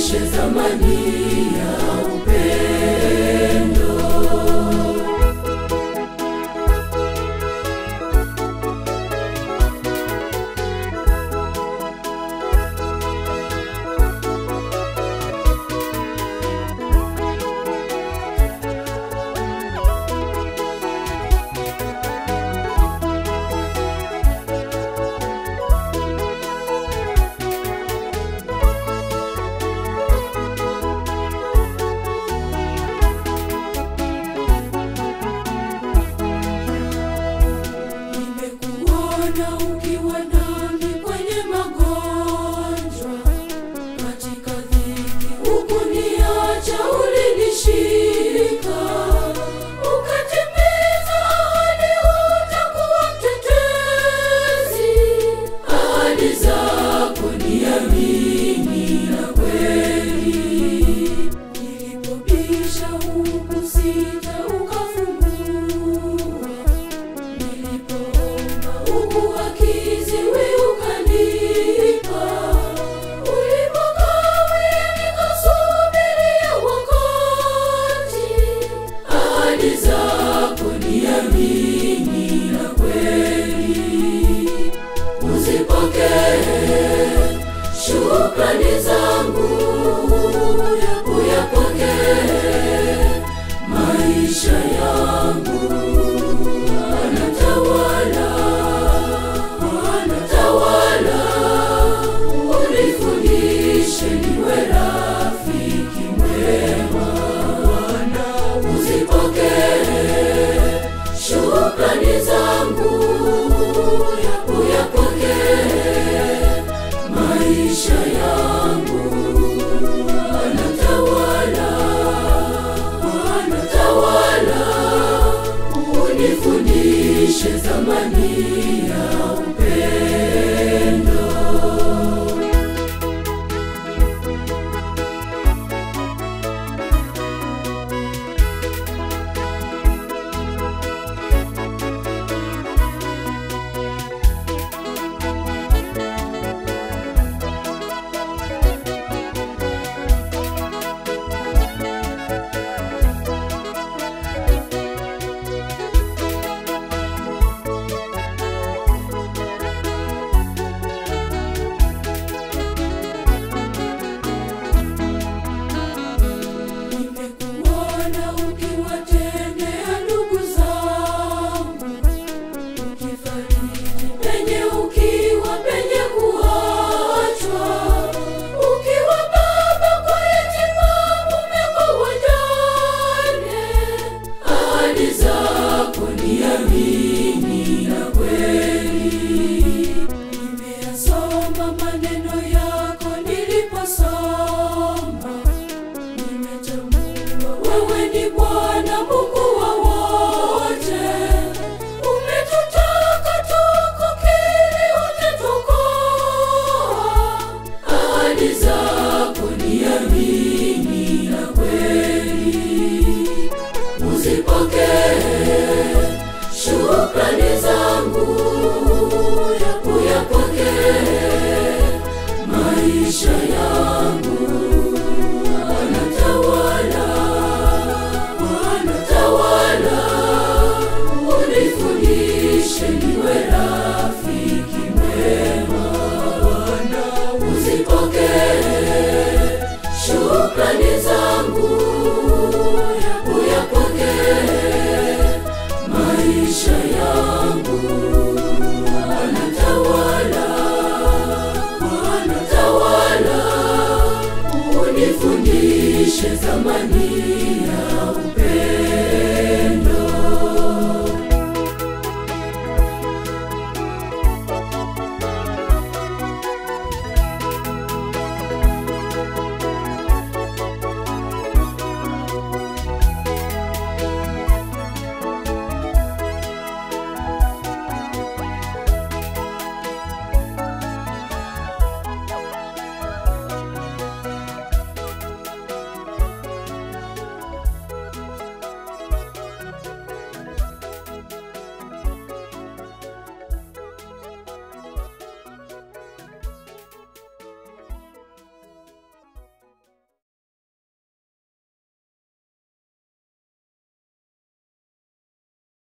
Tuishi zamani ya upendo. Unifundishe zamani ya upendo.